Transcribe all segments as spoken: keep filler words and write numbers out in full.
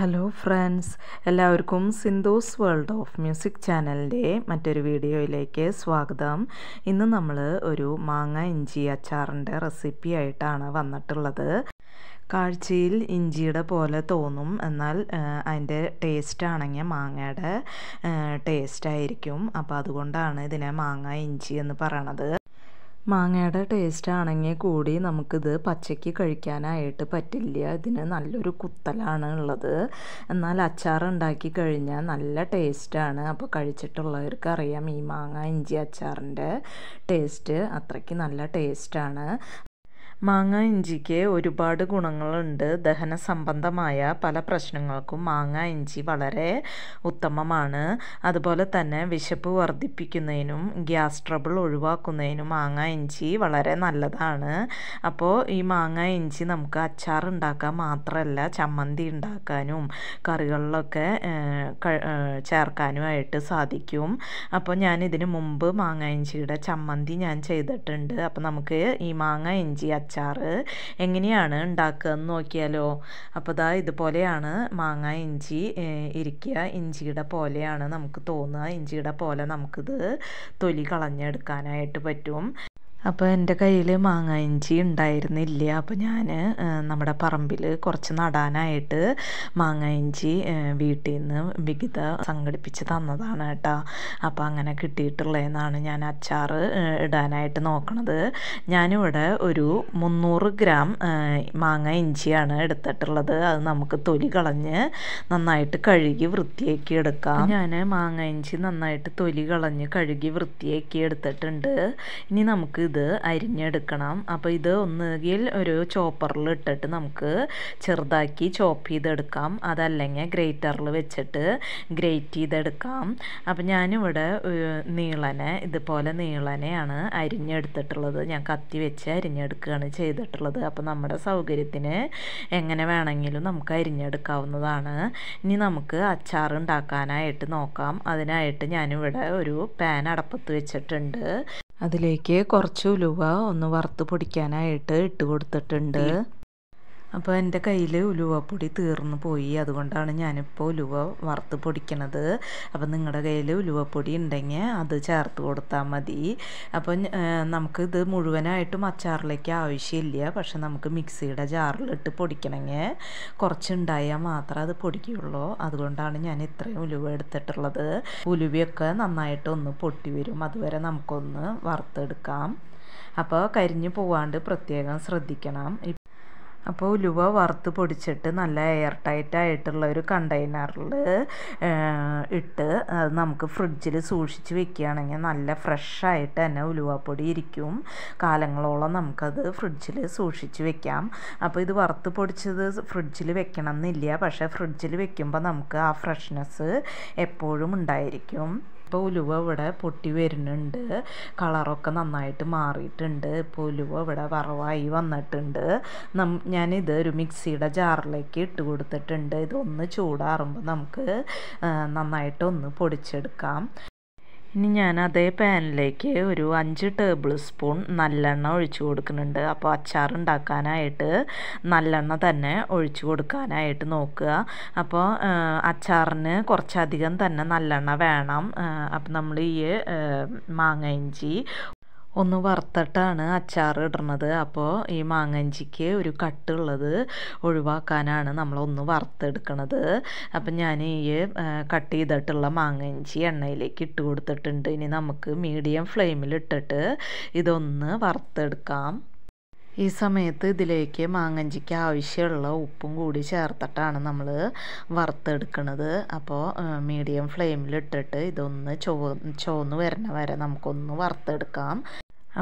Hello friends, എല്ലാവർക്കും Sindhu's world of music ചാനലിൻ്റെ മറ്റൊരു വീഡിയോയിലേക്ക് സ്വാഗതം. ഇന്ന് നമ്മൾ ഒരു മാങ്ങ ഇഞ്ചി അച്ചാറിൻ്റെ റെസിപ്പി ആയിട്ടാണ് വന്നിട്ടുള്ളത്. കാഴ്ചയിൽ ഇഞ്ചിയുടെ പോലെ തോന്നും, എന്നാൽ അതിൻ്റെ ടേസ്റ്റ് ആണെങ്കിൽ മാങ്ങയുടെ ടേസ്റ്റായിരിക്കും. അപ്പോൾ അതുകൊണ്ടാണ് ഇതിനെ മാങ്ങ ഇഞ്ചി എന്ന് പറയണത്. മാങ്ങയുടെ ടേസ്റ്റ് ആണെങ്കിൽ കൂടി നമുക്കിത് പച്ചയ്ക്ക് കഴിക്കാനായിട്ട് പറ്റില്ല. ഇതിന് നല്ലൊരു കുത്തലാണ് ഉള്ളത്. എന്നാൽ അച്ചാറുണ്ടാക്കി കഴിഞ്ഞാൽ നല്ല ടേസ്റ്റാണ്. അപ്പോൾ കഴിച്ചിട്ടുള്ളവർക്ക് അറിയാം ഈ മാങ്ങ ഇഞ്ചി അച്ചാറിൻ്റെ ടേസ്റ്റ് അത്രയ്ക്ക് നല്ല ടേസ്റ്റാണ്. മാങ്ങ ഇഞ്ചിക്ക് ഒരുപാട് ഗുണങ്ങളുണ്ട്. ദഹന സംബന്ധമായ പല പ്രശ്നങ്ങൾക്കും മാങ്ങ ഇഞ്ചി വളരെ ഉത്തമമാണ്. അതുപോലെ തന്നെ വിശപ്പ് വർദ്ധിപ്പിക്കുന്നതിനും ഗ്യാസ് ട്രബിൾ ഒഴിവാക്കുന്നതിനും മാങ്ങ ഇഞ്ചി വളരെ നല്ലതാണ്. അപ്പോൾ ഈ മാങ്ങ ഇഞ്ചി നമുക്ക് അച്ചാർ ഉണ്ടാക്കാൻ മാത്രമല്ല, ചമ്മന്തി ഉണ്ടാക്കാനും കറികളിലൊക്കെ ചേർക്കാനുമായിട്ട് സാധിക്കും. അപ്പോൾ ഞാൻ ഇതിന് മുമ്പ് മാങ്ങ ഇഞ്ചിയുടെ ചമ്മന്തി ഞാൻ ചെയ്തിട്ടുണ്ട്. അപ്പോൾ നമുക്ക് ഈ മാങ്ങ ഇഞ്ചി അച്ചാറ് എങ്ങനെയാണ് ഉണ്ടാക്കുകയെന്ന് നോക്കിയാലോ. അപ്പോൾ ദാ ഇതുപോലെയാണ് മാങ്ങ ഇഞ്ചി ഇരിക്കുക. ഇഞ്ചിയുടെ പോലെയാണ് നമുക്ക് തോന്നുക. ഇഞ്ചിയുടെ പോലെ നമുക്കിത് തൊലി കളഞ്ഞെടുക്കാനായിട്ട് പറ്റും. അപ്പോൾ എൻ്റെ കയ്യിൽ മാങ്ങ ഇഞ്ചി ഉണ്ടായിരുന്നില്ല. അപ്പോൾ ഞാൻ നമ്മുടെ പറമ്പിൽ കുറച്ച് നടാനായിട്ട് മാങ്ങ ഇഞ്ചി വീട്ടിൽ നിന്ന് വികിത സംഘടിപ്പിച്ച് തന്നതാണ് കേട്ടോ. അപ്പോൾ അങ്ങനെ കിട്ടിയിട്ടുള്ളതെന്നാണ് ഞാൻ അച്ചാർ ഇടാനായിട്ട് നോക്കണത്. ഞാനിവിടെ ഒരു മുന്നൂറ് ഗ്രാം മാങ്ങ ഇഞ്ചിയാണ് എടുത്തിട്ടുള്ളത്. അത് നമുക്ക് തൊലി കളഞ്ഞ് നന്നായിട്ട് കഴുകി വൃത്തിയാക്കി എടുക്കാം. ഞാൻ മാങ്ങ ഇഞ്ചി നന്നായിട്ട് തൊലി കളഞ്ഞ് കഴുകി വൃത്തിയാക്കി എടുത്തിട്ടുണ്ട്. ഇനി നമുക്ക് ഇത് അരിഞ്ഞെടുക്കണം. അപ്പോൾ ഇത് ഒന്നുകിൽ ഒരു ചോപ്പറിൽ ഇട്ടിട്ട് നമുക്ക് ചെറുതാക്കി ചോപ്പ് ചെയ്തെടുക്കാം, അതല്ലെങ്കിൽ ഗ്രേറ്ററിൽ വെച്ചിട്ട് ഗ്രേറ്റ് ചെയ്തെടുക്കാം. അപ്പം ഞാനിവിടെ നീളനെ ഇതുപോലെ നീളനെയാണ് അരിഞ്ഞെടുത്തിട്ടുള്ളത്. ഞാൻ കത്തി വെച്ച് അരിഞ്ഞെടുക്കുകയാണ് ചെയ്തിട്ടുള്ളത്. അപ്പോൾ നമ്മുടെ സൗകര്യത്തിന് എങ്ങനെ വേണമെങ്കിലും നമുക്ക് അരിഞ്ഞെടുക്കാവുന്നതാണ്. ഇനി നമുക്ക് അച്ചാർ ഉണ്ടാക്കാനായിട്ട് നോക്കാം. അതിനായിട്ട് ഞാനിവിടെ ഒരു പാൻ അടപ്പത്ത് വെച്ചിട്ടുണ്ട്. അതിലേക്ക് കുറച്ച് ഉലുവ ഒന്ന് വറുത്ത് പൊടിക്കാനായിട്ട് ഇട്ട് കൊടുത്തിട്ടുണ്ട്. അപ്പോൾ എൻ്റെ കയ്യിൽ ഉലുവപ്പൊടി തീർന്നു പോയി, അതുകൊണ്ടാണ് ഞാനിപ്പോൾ ഉലുവ വറുത്ത് പൊടിക്കണത്. അപ്പോൾ നിങ്ങളുടെ കയ്യിൽ ഉലുവപ്പൊടി ഉണ്ടെങ്കിൽ അത് ചേർത്ത് കൊടുത്താൽ മതി. അപ്പോൾ നമുക്കിത് മുഴുവനായിട്ടും അച്ചാറിലേക്ക് ആവശ്യമില്ല. പക്ഷെ നമുക്ക് മിക്സിയുടെ ജാറിലിട്ട് പൊടിക്കണമെങ്കിൽ കുറച്ചുണ്ടായാൽ മാത്രമേ അത് പൊടിക്കുകയുള്ളൂ. അതുകൊണ്ടാണ് ഞാൻ ഇത്രയും ഉലുവ എടുത്തിട്ടുള്ളത്. ഉലുവയൊക്കെ നന്നായിട്ടൊന്ന് പൊട്ടി വരും, അതുവരെ നമുക്കൊന്ന് വറുത്തെടുക്കാം. അപ്പോൾ കരിഞ്ഞു പോവാണ്ട് പ്രത്യേകം ശ്രദ്ധിക്കണം. അപ്പോൾ ഉലുവ വറുത്ത് പൊടിച്ചിട്ട് നല്ല എയർ ടൈറ്റ് ആയിട്ടുള്ള ഒരു കണ്ടെയ്നറിൽ ഇട്ട് അത് നമുക്ക് ഫ്രിഡ്ജിൽ സൂക്ഷിച്ച് വെക്കുകയാണെങ്കിൽ നല്ല ഫ്രഷായിട്ട് തന്നെ ഉലുവപ്പൊടി ഇരിക്കും. കാലങ്ങളോളം നമുക്കത് ഫ്രിഡ്ജിൽ സൂക്ഷിച്ച് വെക്കാം. അപ്പോൾ ഇത് വറുത്ത് പൊടിച്ചത് ഫ്രിഡ്ജിൽ വെക്കണം എന്നില്ല, പക്ഷേ ഫ്രിഡ്ജിൽ വെക്കുമ്പോൾ നമുക്ക് ആ ഫ്രഷ്നെസ് എപ്പോഴും ഉണ്ടായിരിക്കും. ഇപ്പോൾ ഉലുവ ഇവിടെ പൊട്ടി വരുന്നുണ്ട്, കളറൊക്കെ നന്നായിട്ട് മാറിയിട്ടുണ്ട്. ഇപ്പോൾ ഉലുവ ഇവിടെ വറവായി വന്നിട്ടുണ്ട്. നം ഞാനിത് ഒരു മിക്സിയുടെ ജാറിലേക്ക് ഇട്ട് കൊടുത്തിട്ടുണ്ട്. ഇതൊന്ന് ചൂടാറുമ്പോൾ നമുക്ക് നന്നായിട്ടൊന്ന് പൊടിച്ചെടുക്കാം. ഇനി ഞാൻ അതേ പാനിലേക്ക് ഒരു അഞ്ച് ടേബിൾ സ്പൂൺ നല്ലെണ്ണ ഒഴിച്ചു കൊടുക്കുന്നുണ്ട്. അപ്പോൾ അച്ചാർ ഉണ്ടാക്കാനായിട്ട് നല്ലെണ്ണ തന്നെ ഒഴിച്ചു കൊടുക്കാനായിട്ട് നോക്കുക. അപ്പോൾ അച്ചാറിന് കുറച്ചധികം തന്നെ നല്ലെണ്ണ വേണം. അപ്പം നമ്മൾ ഈ മാങ്ങ ഇഞ്ചി ഒന്ന് വറുത്തിട്ടാണ് അച്ചാർ ഇടണത്. അപ്പോൾ ഈ മാങ്ങ ഇഞ്ചിക്ക് ഒരു കട്ടുള്ളത് ഒഴിവാക്കാനാണ് നമ്മളൊന്ന് വറുത്തെടുക്കണത്. അപ്പം ഞാൻ ഈ കട്ട് ചെയ്തിട്ടുള്ള മാങ്ങ ഇഞ്ചി എണ്ണയിലേക്ക് ഇട്ട് കൊടുത്തിട്ടുണ്ട്. ഇനി നമുക്ക് മീഡിയം ഫ്ലെയിമിലിട്ടിട്ട് ഇതൊന്ന് വറുത്തെടുക്കാം. ഈ സമയത്ത് ഇതിലേക്ക് മാങ്ങ ഇഞ്ചിക്ക് ആവശ്യമുള്ള ഉപ്പും കൂടി ചേർത്തിട്ടാണ് നമ്മൾ വറുത്തെടുക്കുന്നത്. അപ്പോൾ മീഡിയം ഫ്ലെയിമിലിട്ടിട്ട് ഇതൊന്ന് ചോ ചോന്ന് വരുന്ന വരെ നമുക്കൊന്ന് വറുത്തെടുക്കാം.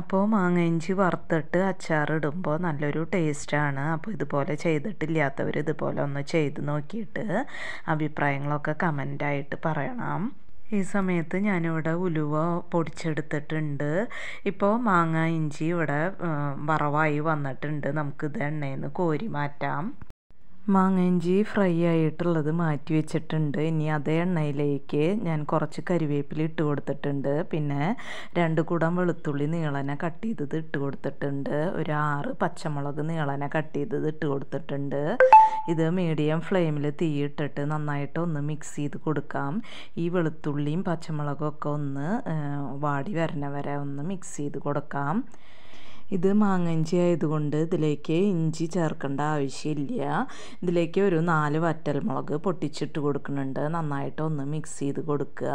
അപ്പോൾ മാങ്ങ ഇഞ്ചി വറുത്തിട്ട് അച്ചാറിടുമ്പോൾ നല്ലൊരു ടേസ്റ്റാണ്. അപ്പോൾ ഇതുപോലെ ചെയ്തിട്ടില്ലാത്തവർ ഇതുപോലെ ഒന്ന് ചെയ്ത് നോക്കിയിട്ട് അഭിപ്രായങ്ങളൊക്കെ കമൻ്റായിട്ട് പറയണം. ഈ സമയത്ത് ഞാനിവിടെ ഉലുവ പൊടിച്ചെടുത്തിട്ടുണ്ട്. ഇപ്പോൾ മാങ്ങ ഇഞ്ചി ഇവിടെ വറവായി വന്നിട്ടുണ്ട്. നമുക്കിത് എണ്ണയിൽ നിന്ന് കോരി മാറ്റാം. മാങ്ങഞ്ചി ഫ്രൈ ആയിട്ടുള്ളത് മാറ്റി വെച്ചിട്ടുണ്ട്. ഇനി അതേ എണ്ണയിലേക്ക് ഞാൻ കുറച്ച് കരിവേപ്പില ഇട്ട് കൊടുത്തിട്ടുണ്ട്. പിന്നെ രണ്ട് കുടം വെളുത്തുള്ളി നീളനെ കട്ട് ചെയ്തത് ഇട്ട് കൊടുത്തിട്ടുണ്ട്. ഒരു ആറ് പച്ചമുളക് നീളനെ കട്ട് ചെയ്തത് ഇട്ട് കൊടുത്തിട്ടുണ്ട്. ഇത് മീഡിയം ഫ്ലെയിമിൽ തീയിട്ടിട്ട് നന്നായിട്ട് ഒന്ന് മിക്സ് ചെയ്ത് കൊടുക്കാം. ഈ വെളുത്തുള്ളിയും പച്ചമുളകൊക്കെ ഒന്ന് വാടി വരണവരെ ഒന്ന് മിക്സ് ചെയ്ത് കൊടുക്കാം. ഇത് മാങ്ങഞ്ചി ആയതുകൊണ്ട് ഇതിലേക്ക് ഇഞ്ചി ചേർക്കേണ്ട ആവശ്യമില്ല. ഇതിലേക്ക് ഒരു നാല് വറ്റൽമുളക് പൊട്ടിച്ചിട്ട് കൊടുക്കുന്നുണ്ട്. നന്നായിട്ട് ഒന്ന് മിക്സ് ചെയ്ത് കൊടുക്കുക.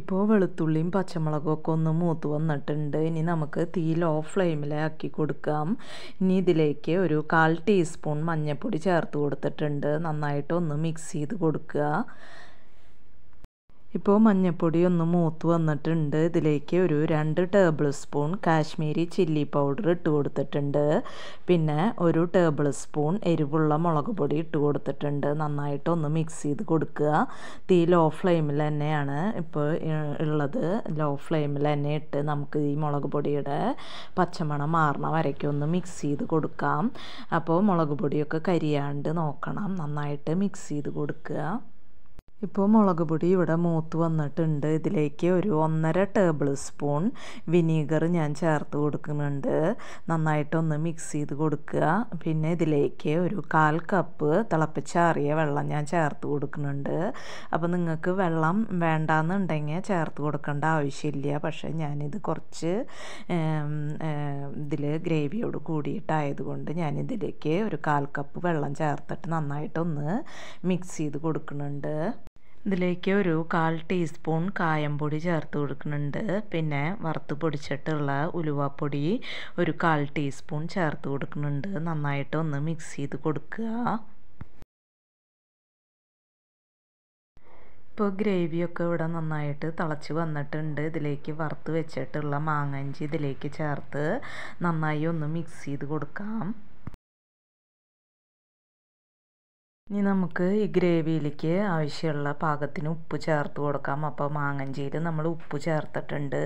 ഇപ്പോൾ വെളുത്തുള്ളിയും പച്ചമുളകൊക്കെ ഒന്ന് മൂത്ത് വന്നിട്ടുണ്ട്. ഇനി നമുക്ക് തീ ലോ ഫ്ലെയിമിലാക്കി കൊടുക്കാം. ഇനി ഇതിലേക്ക് ഒരു കാൽ ടീസ്പൂൺ മഞ്ഞൾപ്പൊടി ചേർത്ത് കൊടുത്തിട്ടുണ്ട്. നന്നായിട്ട് ഒന്ന് മിക്സ് ചെയ്ത് കൊടുക്കുക. ഇപ്പോൾ മഞ്ഞൾപ്പൊടി ഒന്ന് മൂത്ത് വന്നിട്ടുണ്ട്. ഇതിലേക്ക് ഒരു രണ്ട് tablespoon Kashmiri chilli powder ഇട്ട് കൊടുത്തിട്ടുണ്ട്. പിന്നെ ഒരു ടേബിൾ സ്പൂൺ എരിവുള്ള മുളക് പൊടി ഇട്ട് കൊടുത്തിട്ടുണ്ട്. നന്നായിട്ടൊന്ന് മിക്സ് ചെയ്ത് കൊടുക്കുക. തീ ലോ ഫ്ലെയിമിൽ തന്നെയാണ് ഇപ്പോൾ ഉള്ളത്. ലോ ഫ്ലെയിമിൽ തന്നെ ഇട്ട് നമുക്ക് ഈ മുളക് പൊടിയുടെ പച്ചമണം മാറണ വരയ്ക്ക് ഒന്ന് മിക്സ് ചെയ്ത് കൊടുക്കാം. അപ്പോൾ മുളക് പൊടിയൊക്കെ കരിയാണ്ട് നോക്കണം. നന്നായിട്ട് മിക്സ് ചെയ്ത് കൊടുക്കുക. ഇപ്പോൾ മുളക് പൊടി ഇവിടെ മൂത്ത് വന്നിട്ടുണ്ട്. ഇതിലേക്ക് ഒരു ഒന്നര ടേബിൾ സ്പൂൺ വിനീഗർ ഞാൻ ചേർത്ത് കൊടുക്കുന്നുണ്ട്. നന്നായിട്ടൊന്ന് മിക്സ് ചെയ്ത് കൊടുക്കുക. പിന്നെ ഇതിലേക്ക് ഒരു കാൽ കപ്പ് തിളപ്പിച്ചാറിയ വെള്ളം ഞാൻ ചേർത്ത് കൊടുക്കുന്നുണ്ട്. അപ്പോൾ നിങ്ങൾക്ക് വെള്ളം വേണ്ടാന്നുണ്ടെങ്കിൽ ചേർത്ത് കൊടുക്കേണ്ട ആവശ്യമില്ല. പക്ഷേ ഞാനിത് കുറച്ച് ഇതിൽ ഗ്രേവിയോട് കൂടിയിട്ടായതുകൊണ്ട് ഞാനിതിലേക്ക് ഒരു കാൽ കപ്പ് വെള്ളം ചേർത്തിട്ട് നന്നായിട്ടൊന്ന് മിക്സ് ചെയ്ത് കൊടുക്കുന്നുണ്ട്. ഇതിലേക്ക് ഒരു കാൽ ടീസ്പൂൺ കായംപൊടി ചേർത്ത് കൊടുക്കുന്നുണ്ട്. പിന്നെ വറുത്ത് പൊടിച്ചിട്ടുള്ള ഉലുവാപ്പൊടി ഒരു കാൽ ടീസ്പൂൺ ചേർത്ത് കൊടുക്കുന്നുണ്ട്. നന്നായിട്ടൊന്ന് മിക്സ് ചെയ്ത് കൊടുക്കുക. ഇപ്പോൾ ഗ്രേവിയൊക്കെ ഇവിടെ നന്നായിട്ട് തിളച്ച് വന്നിട്ടുണ്ട്. ഇതിലേക്ക് വറുത്ത് വെച്ചിട്ടുള്ള മാങ്ങഞ്ചി ഇതിലേക്ക് ചേർത്ത് നന്നായി ഒന്ന് മിക്സ് ചെയ്ത് കൊടുക്കാം. ഇനി നമുക്ക് ഈ ഗ്രേവിയിലേക്ക് ആവശ്യമുള്ള പാകത്തിന് ഉപ്പ് ചേർത്ത് കൊടുക്കാം. അപ്പോൾ മാങ്ങഞ്ചിയിൽ നമ്മൾ ഉപ്പ് ചേർത്തിട്ടുണ്ട്,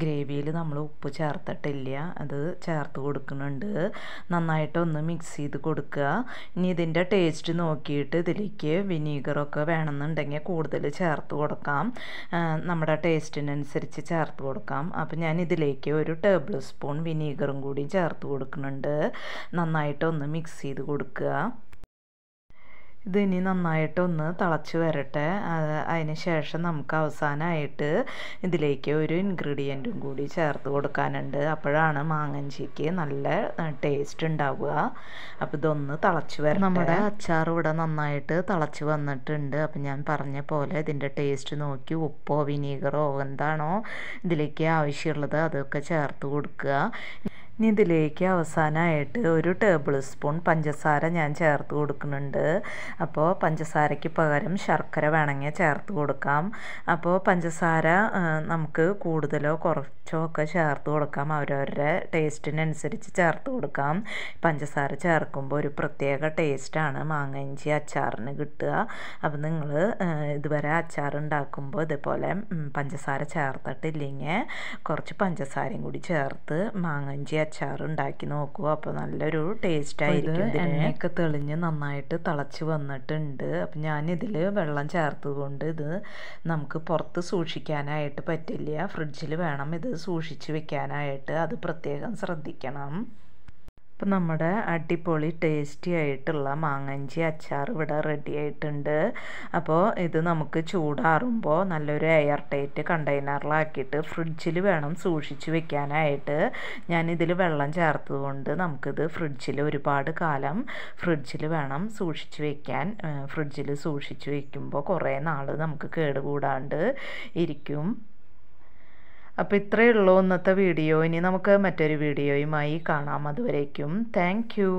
ഗ്രേവിയിൽ നമ്മൾ ഉപ്പ് ചേർത്തിട്ടില്ല, അത് ചേർത്ത് കൊടുക്കുന്നുണ്ട്. നന്നായിട്ടൊന്ന് മിക്സ് ചെയ്ത് കൊടുക്കുക. ഇനി ഇതിൻ്റെ ടേസ്റ്റ് നോക്കിയിട്ട് ഇതിലേക്ക് വിനീഗറൊക്കെ വേണമെന്നുണ്ടെങ്കിൽ കൂടുതൽ ചേർത്ത് കൊടുക്കാം. നമ്മുടെ ടേസ്റ്റിനനുസരിച്ച് ചേർത്ത് കൊടുക്കാം. അപ്പോൾ ഞാൻ ഇതിലേക്ക് ഒരു ടേബിൾ സ്പൂൺ വിനീഗറും കൂടി ചേർത്ത് കൊടുക്കുന്നുണ്ട്. നന്നായിട്ടൊന്ന് മിക്സ് ചെയ്ത് കൊടുക്കുക. ഇതിനി നന്നായിട്ടൊന്ന് തിളച്ച് വരട്ടെ. അതിന് ശേഷം നമുക്ക് അവസാനമായിട്ട് ഇതിലേക്ക് ഒരു ഇൻഗ്രീഡിയൻറ്റും കൂടി ചേർത്ത് കൊടുക്കാനുണ്ട്. അപ്പോഴാണ് മാങ്ങഞ്ചിക്ക് നല്ല ടേസ്റ്റ് ഉണ്ടാവുക. അപ്പോൾ ഇതൊന്ന് തിളച്ച് വരട്ടെ. നമ്മുടെ അച്ചാർ ഇവിടെ നന്നായിട്ട് തിളച്ച് വന്നിട്ടുണ്ട്. അപ്പം ഞാൻ പറഞ്ഞ പോലെ ഇതിൻ്റെ ടേസ്റ്റ് നോക്കി ഉപ്പോ വിനീഗറോ എന്താണോ ഇതിലേക്ക് ആവശ്യമുള്ളത് അതൊക്കെ ചേർത്ത് കൊടുക്കുക. ഇനി ഇതിലേക്ക് അവസാനമായിട്ട് ഒരു ടേബിൾ സ്പൂൺ പഞ്ചസാര ഞാൻ ചേർത്ത് കൊടുക്കുന്നുണ്ട്. അപ്പോൾ പഞ്ചസാരയ്ക്ക് പകരം ശർക്കര വേണമെങ്കിൽ ചേർത്ത് കൊടുക്കാം. അപ്പോൾ പഞ്ചസാര നമുക്ക് കൂടുതലോ കുറച്ചോ ഒക്കെ ചേർത്ത് കൊടുക്കാം. അവരവരുടെ ടേസ്റ്റിനനുസരിച്ച് ചേർത്ത് കൊടുക്കാം. പഞ്ചസാര ചേർക്കുമ്പോൾ ഒരു പ്രത്യേക ടേസ്റ്റാണ് മാങ്ങഞ്ചി അച്ചാറിന് കിട്ടുക. അപ്പോൾ നിങ്ങൾ ഇതുവരെ അച്ചാർ ഉണ്ടാക്കുമ്പോൾ ഇതേപോലെ പഞ്ചസാര ചേർത്തിട്ടില്ലെങ്കിൽ കുറച്ച് പഞ്ചസാരയും കൂടി ചേർത്ത് മാങ്ങഞ്ചി അച്ചാർ ഉണ്ടാക്കി നോക്കുക. അപ്പോൾ നല്ലൊരു ടേസ്റ്റായിരിക്കും. എണ്ണയൊക്കെ തെളിഞ്ഞ് നന്നായിട്ട് തിളച്ച് വന്നിട്ടുണ്ട്. അപ്പം ഞാനിതിൽ വെള്ളം ചേർത്തുകൊണ്ട് ഇത് നമുക്ക് പുറത്ത് സൂക്ഷിക്കാനായിട്ട് പറ്റില്ല. ഫ്രിഡ്ജിൽ വേണം ഇത് സൂക്ഷിച്ച് വെക്കാനായിട്ട്. അത് പ്രത്യേകം ശ്രദ്ധിക്കണം. അപ്പം നമ്മുടെ അടിപൊളി ടേസ്റ്റി ആയിട്ടുള്ള മാങ്ങഞ്ചി അച്ചാർ ഇവിടെ റെഡി ആയിട്ടുണ്ട്. അപ്പോൾ ഇത് നമുക്ക് ചൂടാറുമ്പോൾ നല്ലൊരു എയർ ടൈറ്റ് കണ്ടെയ്നറിലാക്കിയിട്ട് ഫ്രിഡ്ജിൽ വേണം സൂക്ഷിച്ച് വെക്കാനായിട്ട്. ഞാനിതിൽ വെള്ളം ചേർത്തതുകൊണ്ട് നമുക്കിത് ഫ്രിഡ്ജിൽ ഒരുപാട് കാലം ഫ്രിഡ്ജിൽ വേണം സൂക്ഷിച്ച് വെക്കാൻ. ഫ്രിഡ്ജിൽ സൂക്ഷിച്ച് വെക്കുമ്പോൾ കുറേ നാൾ നമുക്ക് കേടുകൂടാണ്ട് ഇരിക്കും. അപ്പോൾ ഇത്രയേ ഉള്ളൂ ഇന്നത്തെ വീഡിയോ. ഇനി നമുക്ക് മറ്റൊരു വീഡിയോയുമായി കാണാം. അതുവരേക്കും താങ്ക് യു.